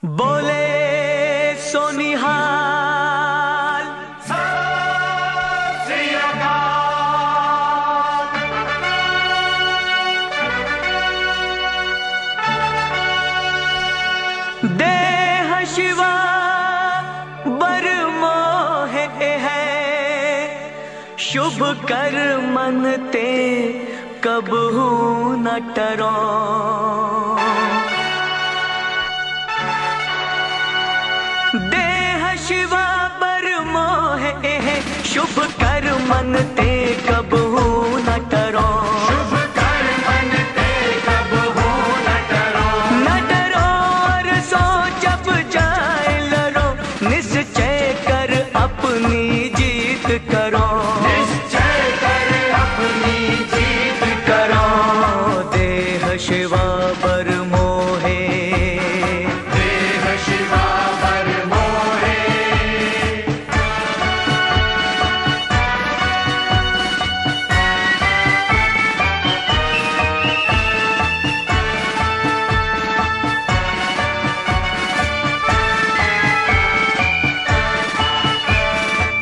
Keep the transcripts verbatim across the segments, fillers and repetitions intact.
बोले सोनिहाल सत श्री अकाल। देह शिवा बरमोहे है, शुभ कर मनते कबहू न टरो। देह शिवा पर मोह है, शुभ कर मनते कबहू न टरो। शुभ कर मनते कबहू न टरो। न डरो और सो जब जाए लड़ो, निश्चय कर अपनी जीत करो। निश्चय कर अपनी जीत करो। देह शिवा पर मोहे, देह शिवा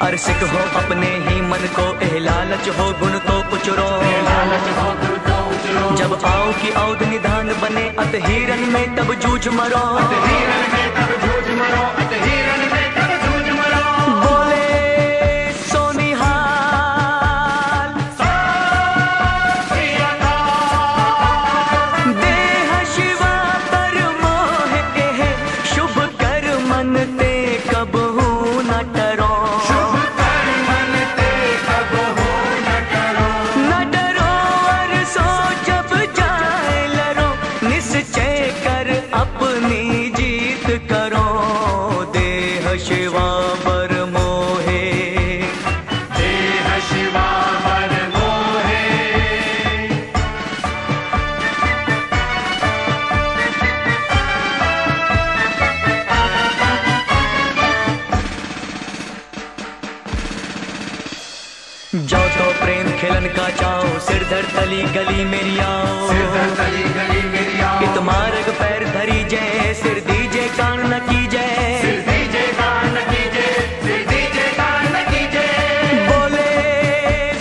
अर्षित हो अपने ही मन को, एह लालच हो गुण तो उचरो। जब आओ कि औध निधान बने, अत हिरण में तब जूझ मरो। बोले सोनिहाल सत श्री अकाल। देह शिवा पर मोह है, शुभ कर मनते कबहू न टरो। अपनी जीत करो। देह शिवा पर मोहे, देह शिवा पर मोहे। जो तो प्रेम खिलन का चाओ, सिर धर तली गली मेरी आओ। सिर धर तली गली मेरी आओ। इत मार्ग पैर धरी जय, सिर दीजे कान न की जय। सिर दीजे कान न की जय, सिर दीजे कान न की जय। बोले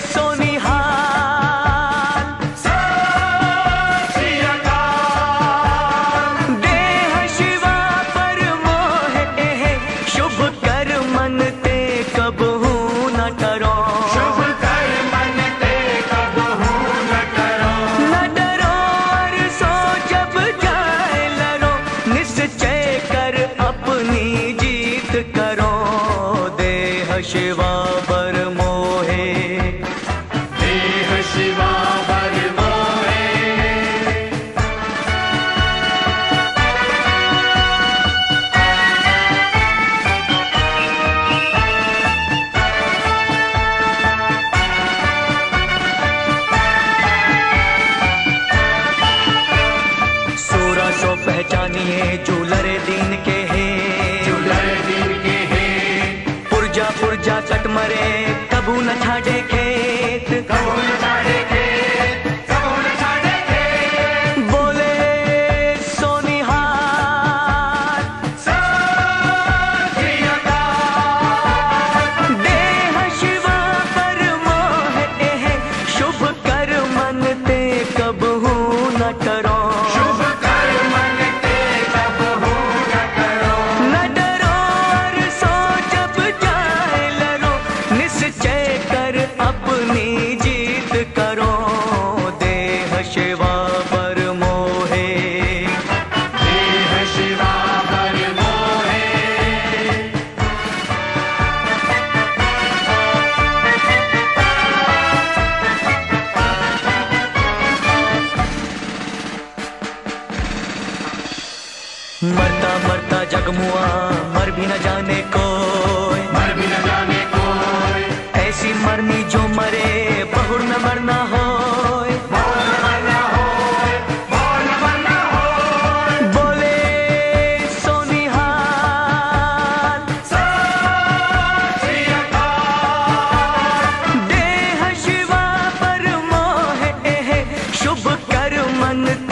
सोनिहाल सत श्री अकाल। देह शिवा पर मोह है, शुभ कर मनते कबहू न टरो। शुभ कर मनते कबहू न टरो। न डरो और सो जब जाए लड़ो, निश्चय कर अपनी जीत करो। देह शिवा पर मोहे, देह शिवा पर मोहे। पहचानिए झूलर दीन के है, झूलर दीन के है। पुर्जा पुर्जा कट मरे, कबू न छाड़े खेत, कबू न छाड़े खेत, कबू न छाड़े खेत। बोले सोनिहाल सत श्री अकाल। देह शिवा पर मोह है, शुभ कर मनते कबहू न टरो। मरता मरता जगमुआ, मर भी न जाने कोई, मर भी न जाने कोई। ऐसी मरनी जो मरे, बहुर न मरना हो। बोले सोनिहाल सत श्री अकाल। देह शिवा पर मोह है, शुभ कर मनते